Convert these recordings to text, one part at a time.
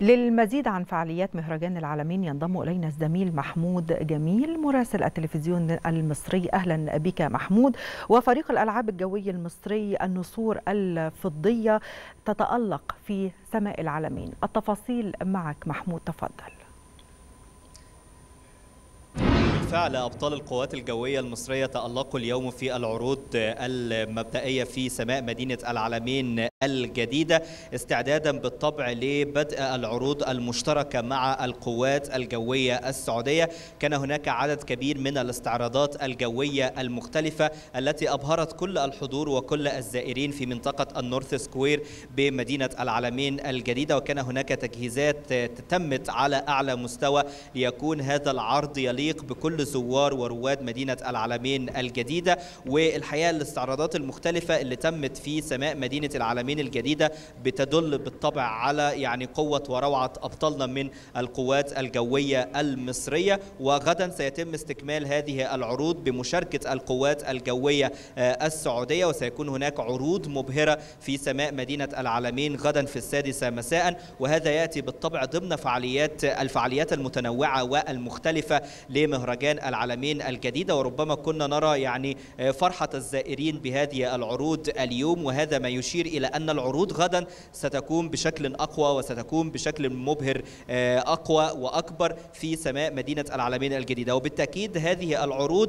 للمزيد عن فعاليات مهرجان العلمين ينضم إلينا الزميل محمود جميل مراسل التلفزيون المصري. أهلا بك محمود. وفريق الألعاب الجوية المصري النسور الفضية تتألق في سماء العلمين. التفاصيل معك محمود، تفضل. بالفعل أبطال القوات الجوية المصرية تألقوا اليوم في العروض المبدئية في سماء مدينة العلمين الجديدة استعدادا بالطبع لبدء العروض المشتركة مع القوات الجوية السعودية. كان هناك عدد كبير من الاستعراضات الجوية المختلفة التي أبهرت كل الحضور وكل الزائرين في منطقة النورث سكوير بمدينة العلمين الجديدة، وكان هناك تجهيزات تمت على أعلى مستوى ليكون هذا العرض يليق بكل زوار ورواد مدينة العلمين الجديدة. والحقيقة الاستعراضات المختلفة اللي تمت في سماء مدينة العلمين الجديدة بتدل بالطبع على قوة وروعة أبطالنا من القوات الجوية المصرية. وغدا سيتم استكمال هذه العروض بمشاركة القوات الجوية السعودية، وسيكون هناك عروض مبهرة في سماء مدينة العلمين غدا في 6 مساء، وهذا يأتي بالطبع ضمن الفعاليات المتنوعة والمختلفة لمهرجان العلمين الجديدة. وربما كنا نرى فرحة الزائرين بهذه العروض اليوم، وهذا ما يشير إلى أن العروض غدا ستكون بشكل أقوى وستكون بشكل مبهر أقوى وأكبر في سماء مدينة العلمين الجديدة. وبالتأكيد هذه العروض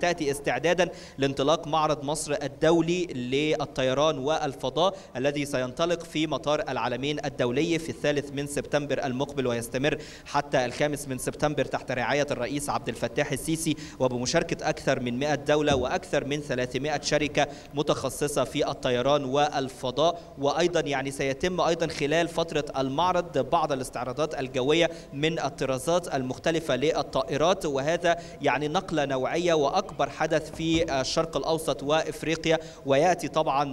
تأتي استعدادا لانطلاق معرض مصر الدولي للطيران والفضاء الذي سينطلق في مطار العلمين الدولي في 3 سبتمبر المقبل ويستمر حتى 5 سبتمبر تحت رعاية الرئيس عبد الفتاح السيسي، وبمشاركة أكثر من 100 دولة وأكثر من 300 شركة متخصصة في الطيران والفضاء. وأيضا سيتم أيضا خلال فترة المعرض بعض الاستعراضات الجوية من الطرازات المختلفة للطائرات، وهذا نقلة نوعية وأكبر حدث في الشرق الأوسط وإفريقيا، ويأتي طبعا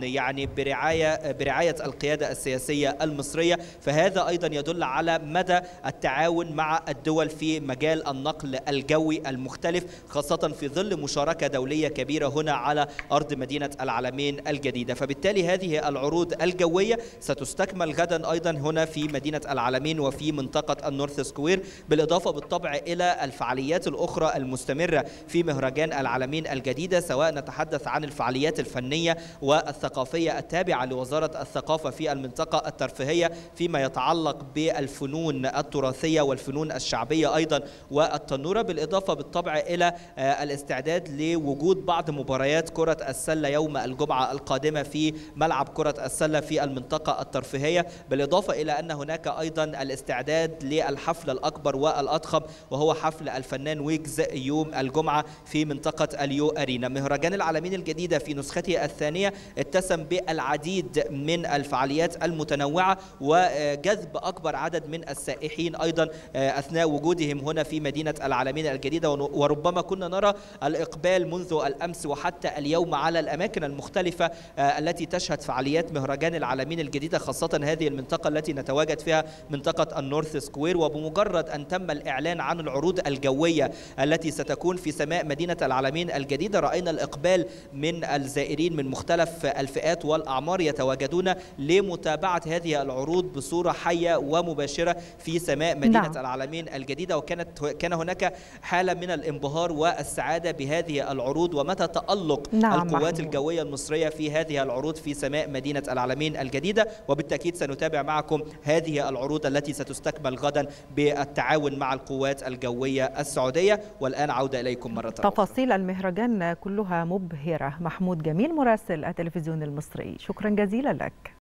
برعاية القيادة السياسية المصرية. فهذا أيضا يدل على مدى التعاون مع الدول في مجال النقل الجوي المختلف، خاصة في ظل مشاركة دولية كبيرة هنا على أرض مدينة العلمين الجديدة. فبالتالي هذه العروض الجوية ستستكمل غدا أيضا هنا في مدينة العلمين وفي منطقة النورث سكوير، بالإضافة بالطبع إلى الفعاليات الأخرى المستمرة في مهرجان العلمين الجديدة، سواء نتحدث عن الفعاليات الفنية والثقافية التابعة لوزارة الثقافة في المنطقة الترفيهية فيما يتعلق بالفنون التراثية والفنون الشعبية أيضا والتنورة، بالإضافة بالطبع إلى الاستعداد لوجود بعض مباريات كرة السلة يوم الجمعة القادمة في ملعب كرة السلة في المنطقة الترفيهية، بالإضافة إلى أن هناك أيضا الاستعداد للحفل الأكبر والأضخم وهو حفل الفنان ويجز يوم الجمعة في منطقة اليو أرينا. مهرجان العلمين الجديدة في نسخته الثانية اتسم بالعديد من الفعاليات المتنوعة وجذب أكبر عدد من السائحين أيضا أثناء وجودهم هنا في مدينة العلمين الجديدة، وربما كنا نرى الإقبال منذ الأمس وحتى اليوم على الأماكن المختلفة التي تشهد فعاليات مهرجان العلمين الجديدة، خاصة هذه المنطقة التي نتواجد فيها منطقة النورث سكوير. وبمجرد أن تم الإعلان عن العروض الجوية التي ستكون في سماء مدينة العلمين الجديدة رأينا الإقبال من الزائرين من مختلف الفئات والأعمار يتواجدون لمتابعة هذه العروض بصورة حية ومباشرة في سماء مدينة العلمين الجديدة. وكان هناك حالة من الانبهار والسعادة بهذه العروض ومتى تألق القوات الجوية المصرية في هذه العروض في سماء مدينة العلمين الجديدة. وبالتأكيد سنتابع معكم هذه العروض التي ستستكمل غدا بالتعاون مع القوات الجوية السعودية. والآن عودة إليكم مرة أخرى. تفاصيل المهرجان كلها مبهرة. محمود جميل مراسل التلفزيون المصري، شكرا جزيلا لك.